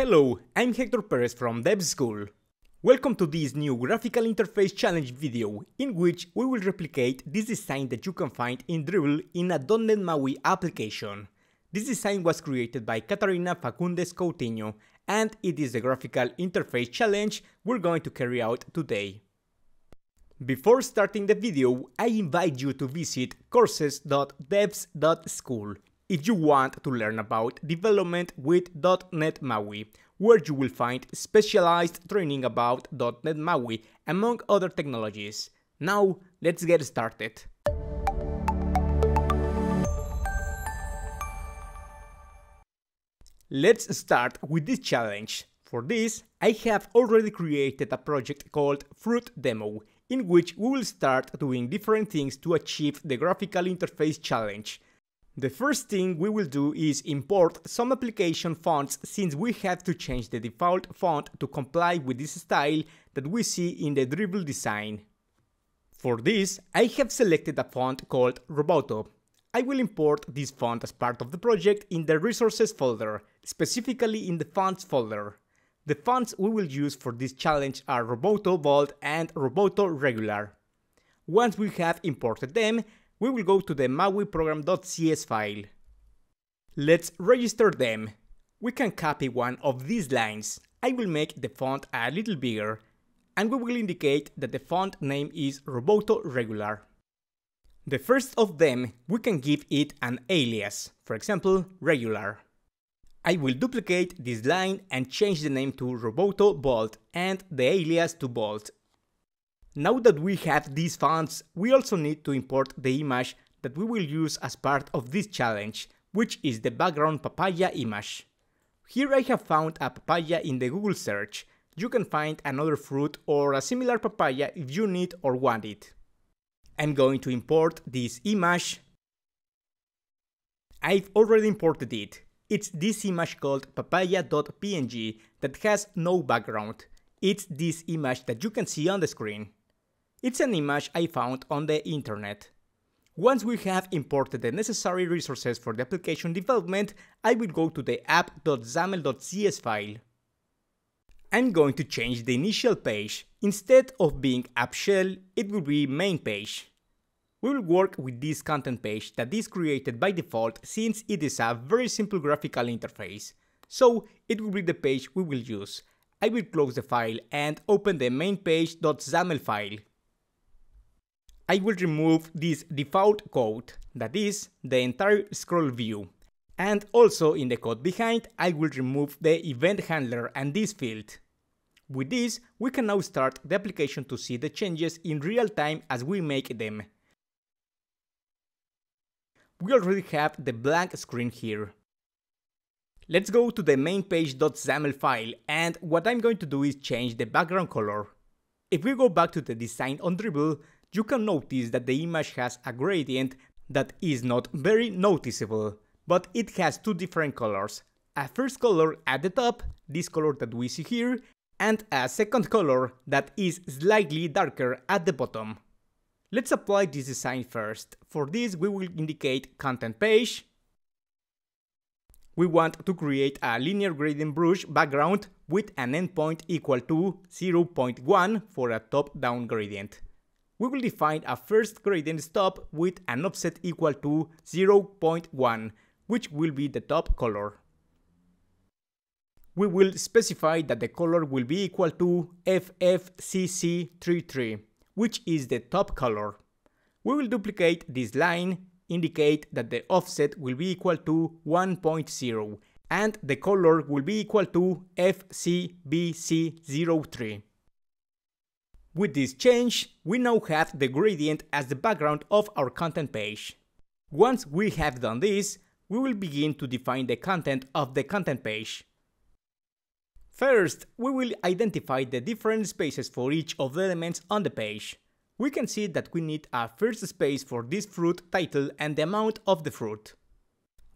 Hello, I'm Hector Perez from DevSchool. Welcome to this new graphical interface challenge video, in which we will replicate this design that you can find in Dribbble in a .NET MAUI application. This design was created by Katarina Facundes-Coutinho, and it is the graphical interface challenge we're going to carry out today. Before starting the video, I invite you to visit courses.devs.school if you want to learn about development with .NET MAUI, where you will find specialized training about .NET MAUI, among other technologies. Now, let's get started. Let's start with this challenge. For this, I have already created a project called Fruit Demo, in which we will start doing different things to achieve the graphical interface challenge. The first thing we will do is import some application fonts, since we have to change the default font to comply with this style that we see in the Dribbble design. For this, I have selected a font called Roboto. I will import this font as part of the project in the resources folder, specifically in the fonts folder. The fonts we will use for this challenge are Roboto Bold and Roboto Regular. Once we have imported them, we will go to the MauiProgram.cs file. Let's register them. We can copy one of these lines. I will make the font a little bigger, and we will indicate that the font name is Roboto Regular. The first of them, we can give it an alias, for example, Regular. I will duplicate this line and change the name to Roboto Bold and the alias to Bold. Now that we have these fonts, we also need to import the image that we will use as part of this challenge, which is the background papaya image. Here I have found a papaya in the Google search. You can find another fruit or a similar papaya if you need or want it. I'm going to import this image. I've already imported it. It's this image called papaya.png that has no background. It's this image that you can see on the screen. It's an image I found on the internet. Once we have imported the necessary resources for the application development, I will go to the App.xaml.cs file. I'm going to change the initial page. Instead of being AppShell, it will be main page. We will work with this content page that is created by default, since it is a very simple graphical interface. So it will be the page we will use. I will close the file and open the MainPage.xaml file. I will remove this default code, that is, the entire scroll view. And also in the code behind, I will remove the event handler and this field. With this, we can now start the application to see the changes in real time as we make them. We already have the blank screen here. Let's go to the MainPage.xaml file, and what I'm going to do is change the background color. If we go back to the design on Dribbble, you can notice that the image has a gradient that is not very noticeable, but it has two different colors. A first color at the top, this color that we see here, and a second color that is slightly darker at the bottom. Let's apply this design first. For this, we will indicate content page. We want to create a linear gradient brush background with an endpoint equal to 0.1 for a top-down gradient. We will define a first gradient stop with an offset equal to 0.1, which will be the top color. We will specify that the color will be equal to FFCC33, which is the top color. We will duplicate this line, indicate that the offset will be equal to 1.0, and the color will be equal to FCBC03. With this change, we now have the gradient as the background of our content page. Once we have done this, we will begin to define the content of the content page. First, we will identify the different spaces for each of the elements on the page. We can see that we need a first space for this fruit title and the amount of the fruit.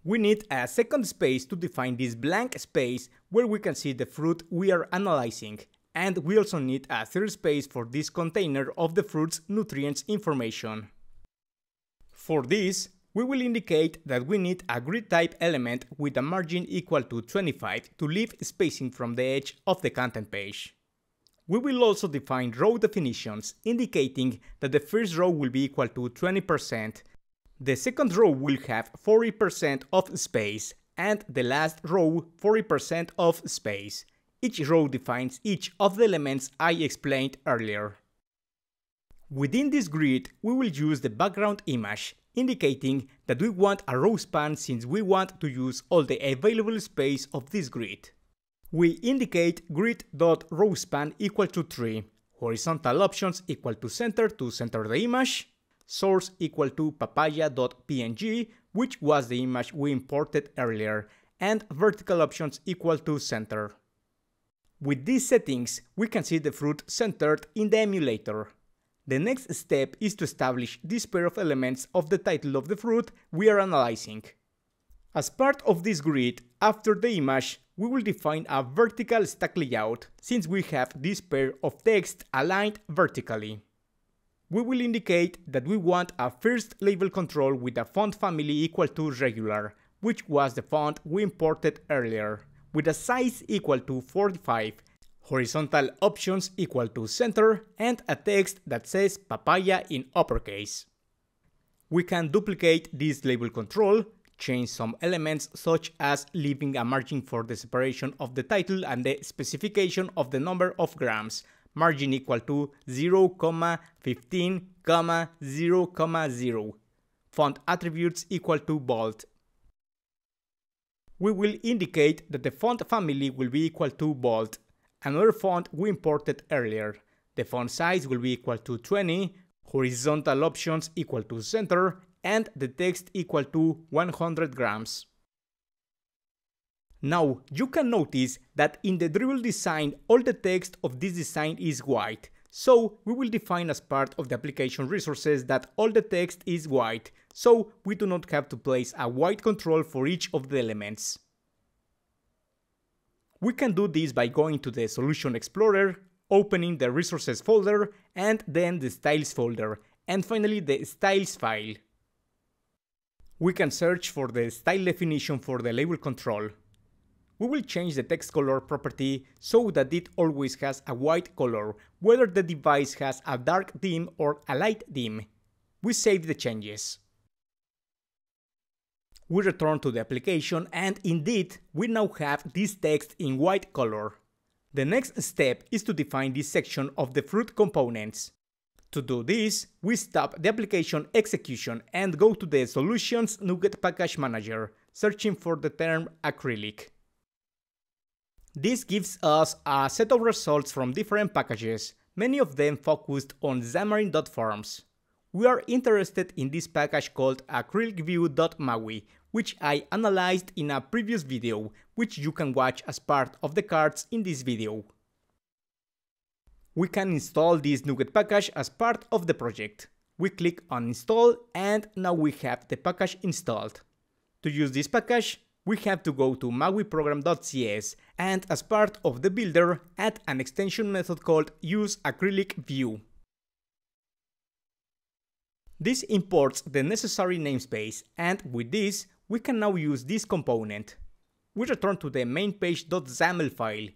We need a second space to define this blank space where we can see the fruit we are analyzing. And we also need a third space for this container of the fruit's nutrients information. For this, We will indicate that we need a grid type element with a margin equal to 25 to leave spacing from the edge of the content page. We will also define row definitions, indicating that the first row will be equal to 20%, the second row will have 40% of space, and the last row 40% of space. Each row defines each of the elements I explained earlier. Within this grid, we will use the background image, indicating that we want a row span since we want to use all the available space of this grid. We indicate grid.rowSpan equal to 3, horizontal options equal to center the image, source equal to papaya.png, which was the image we imported earlier, and vertical options equal to center. With these settings, we can see the fruit centered in the emulator. The next step is to establish this pair of elements of the title of the fruit we are analyzing. As part of this grid, after the image, we will define a vertical stack layout, since we have this pair of text aligned vertically. We will indicate that we want a first label control with a font family equal to regular, which was the font we imported earlier, with a size equal to 45, horizontal options equal to center, and a text that says papaya in uppercase. We can duplicate this label control, change some elements such as leaving a margin for the separation of the title and the specification of the number of grams, margin equal to 0,15,0,0, font attributes equal to bold. We will indicate that the font family will be equal to bold, another font we imported earlier. The font size will be equal to 20, horizontal options equal to center, and the text equal to 100 grams. Now, you can notice that in the Dribbble design, all the text of this design is white, so we will define as part of the application resources that all the text is white, so we do not have to place a white control for each of the elements. We can do this by going to the Solution Explorer, opening the Resources folder, and then the Styles folder, and finally the Styles file. We can search for the style definition for the label control. We will change the text color property so that it always has a white color, whether the device has a dark dim or a light dim. We save the changes. We return to the application, and indeed, we now have this text in white color. The next step is to define this section of the fruit components. To do this, we stop the application execution and go to the Solutions Nugget Package Manager, searching for the term acrylic. This gives us a set of results from different packages, many of them focused on Xamarin.Forms. We are interested in this package called AcrylicView.Maui, which I analyzed in a previous video, which you can watch as part of the cards in this video. We can install this nugget package as part of the project. We click on install, and now we have the package installed. To use this package, we have to go to MauiProgram.cs and, as part of the builder, add an extension method called useAcrylicView. This imports the necessary namespace, and with this, we can now use this component. We return to the MainPage.xaml file.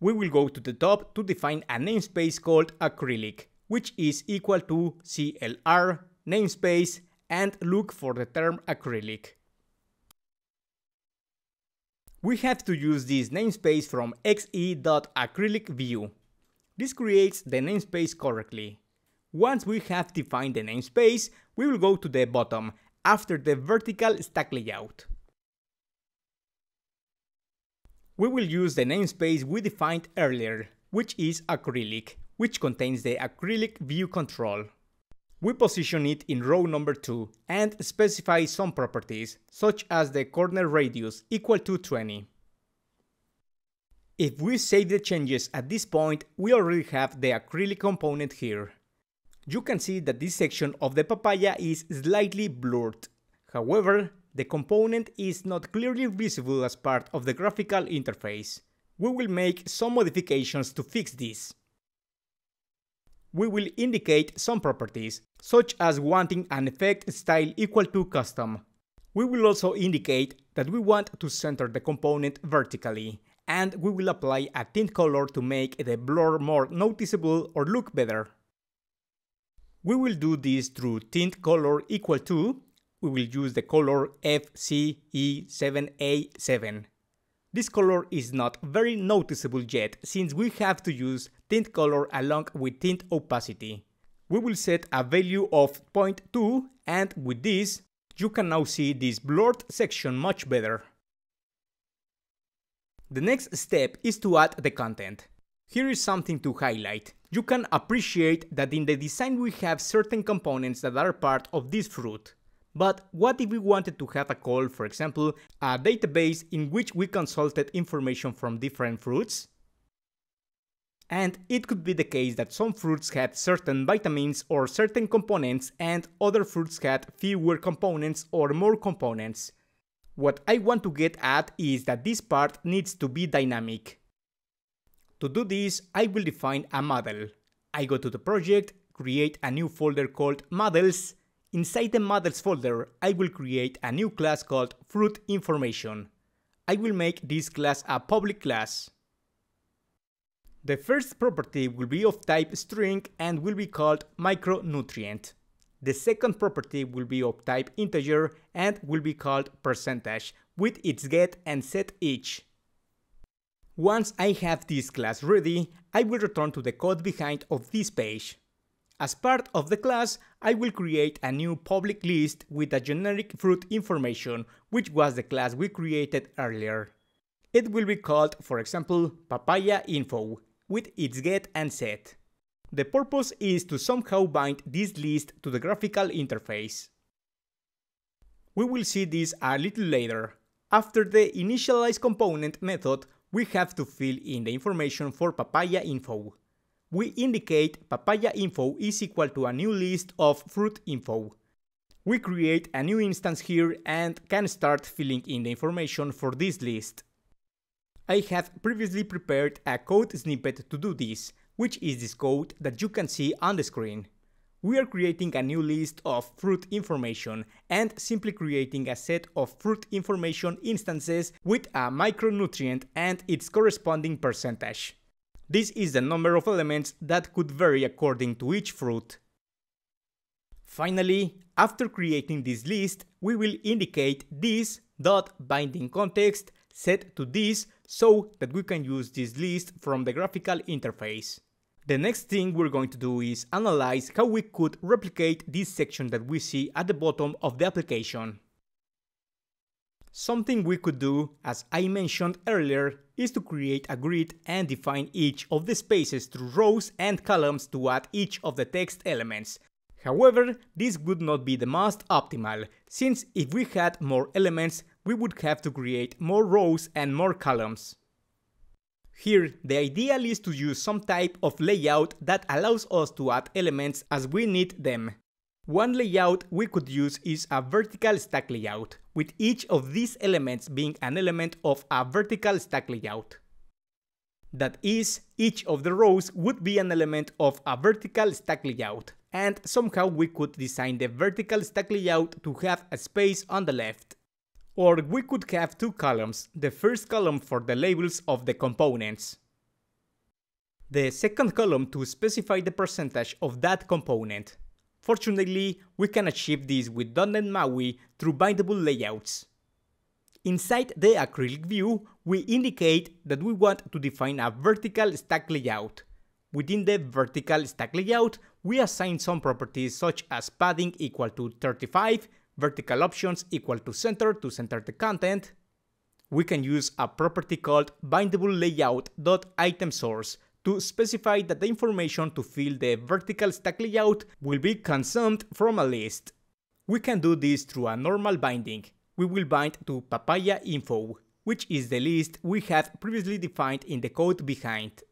We will go to the top to define a namespace called acrylic, which is equal to CLR namespace, and look for the term acrylic. We have to use this namespace from xe.acrylicView. This creates the namespace correctly. Once we have defined the namespace, we will go to the bottom, after the vertical stack layout. We will use the namespace we defined earlier, which is acrylic, which contains the acrylic view control. We position it in row number 2 and specify some properties, such as the corner radius equal to 20. If we save the changes at this point, we already have the acrylic component here. You can see that this section of the papaya is slightly blurred. However, the component is not clearly visible as part of the graphical interface. We will make some modifications to fix this. we will indicate some properties, such as wanting an effect style equal to custom. We will also indicate that we want to center the component vertically, and we will apply a tint color to make the blur more noticeable or look better. We will do this through tint color equal to, we will use the color FCE7A7. This color is not very noticeable yet, since we have to use tint color along with tint opacity. We will set a value of 0.2, and with this, you can now see this blurred section much better. The next step is to add the content. Here is something to highlight. You can appreciate that in the design we have certain components that are part of this fruit. But what if we wanted to have a call, for example, a database in which we consulted information from different fruits? And it could be the case that some fruits had certain vitamins or certain components and other fruits had fewer components or more components. What I want to get at is that this part needs to be dynamic. To do this, I will define a model. I go to the project, create a new folder called Models. Inside the Models folder, I will create a new class called FruitInformation. I will make this class a public class. The first property will be of type string and will be called micronutrient. The second property will be of type integer and will be called percentage with its get and set each. Once I have this class ready, I will return to the code behind of this page. As part of the class, I will create a new public list with a generic fruit information, which was the class we created earlier. It will be called, for example, PapayaInfo, with its get and set. The purpose is to somehow bind this list to the graphical interface. We will see this a little later. After the initialize component method, we have to fill in the information for PapayaInfo. We indicate PapayaInfo is equal to a new list of fruit info. We create a new instance here and can start filling in the information for this list. I have previously prepared a code snippet to do this, which is this code that you can see on the screen. We are creating a new list of fruit information and simply creating a set of fruit information instances with a micronutrient and its corresponding percentage. This is the number of elements that could vary according to each fruit. Finally, after creating this list, we will indicate this.bindingContext set to this so that we can use this list from the graphical interface. The next thing we're going to do is analyze how we could replicate this section that we see at the bottom of the application. Something we could do, as I mentioned earlier, is to create a grid and define each of the spaces through rows and columns to add each of the text elements. However, this would not be the most optimal, since if we had more elements, we would have to create more rows and more columns. Here, the ideal is to use some type of layout that allows us to add elements as we need them. One layout we could use is a vertical stack layout, with each of these elements being an element of a vertical stack layout. That is, each of the rows would be an element of a vertical stack layout, and somehow we could design the vertical stack layout to have a space on the left. Or we could have two columns, the first column for the labels of the components. The second column to specify the percentage of that component. Fortunately, we can achieve this with .NET MAUI through bindable layouts. Inside the acrylic view, we indicate that we want to define a vertical stack layout. Within the vertical stack layout, we assign some properties such as padding equal to 35, vertical options equal to center the content. We can use a property called bindable layout.itemSource to specify that the information to fill the vertical stack layout will be consumed from a list. We can do this through a normal binding. We will bind to PapayaInfo, which is the list we have previously defined in the code behind.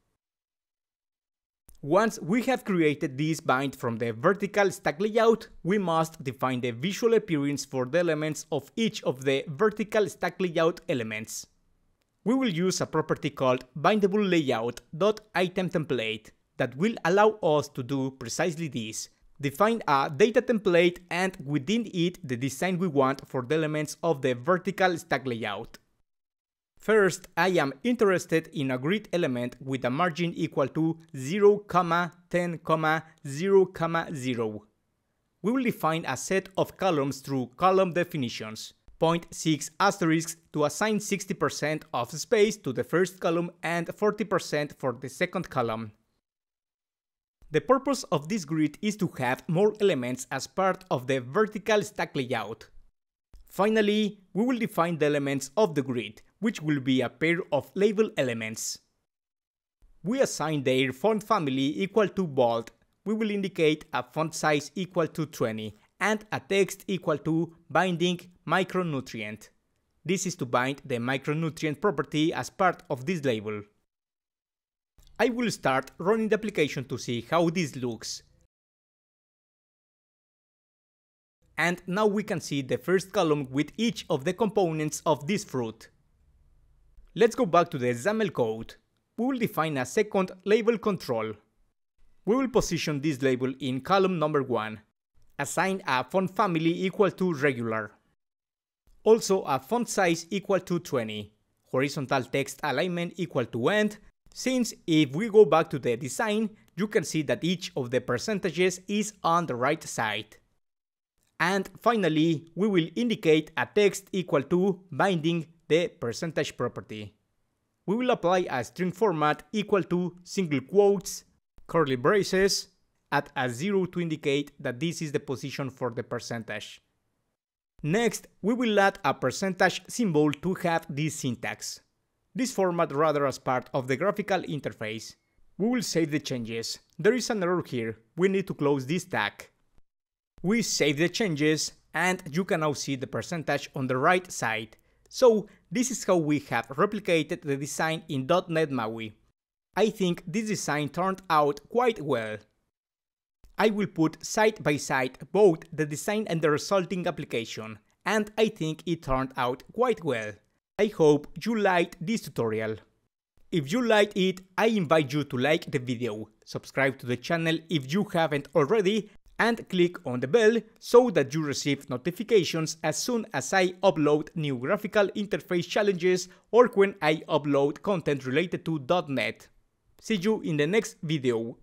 Once we have created this bind from the vertical stack layout, we must define the visual appearance for the elements of each of the vertical stack layout elements. We will use a property called bindable layout.itemTemplate, that will allow us to do precisely this. Define a data template and within it the design we want for the elements of the vertical stack layout. First, I am interested in a grid element with a margin equal to 0, 10, 0, 0. We will define a set of columns through column definitions. Point 0.6 asterisks to assign 60% of space to the first column and 40% for the second column. The purpose of this grid is to have more elements as part of the vertical stack layout. Finally, we will define the elements of the grid, which will be a pair of label elements. We assign their font family equal to bold. We will indicate a font size equal to 20 and a text equal to binding micronutrient. This is to bind the micronutrient property as part of this label. I will start running the application to see how this looks. And now we can see the first column with each of the components of this fruit. Let's go back to the XAML code. We will define a second label control. We will position this label in column number 1. Assign a font family equal to regular. Also a font size equal to 20. Horizontal text alignment equal to end. Since if we go back to the design, you can see that each of the percentages is on the right side. And finally, we will indicate a text equal to binding the percentage property. We will apply a string format equal to single quotes, curly braces, at a 0 to indicate that this is the position for the percentage. Next, we will add a percentage symbol to have this syntax. This format rather as part of the graphical interface. We will save the changes. There is an error here, we need to close this tag. We save the changes and you can now see the percentage on the right side. So this is how we have replicated the design in .NET MAUI. I think this design turned out quite well. I will put side by side both the design and the resulting application, and I think it turned out quite well. I hope you liked this tutorial. If you liked it, I invite you to like the video, subscribe to the channel if you haven't already, and click on the bell so that you receive notifications as soon as I upload new graphical interface challenges or when I upload content related to .NET. See you in the next video.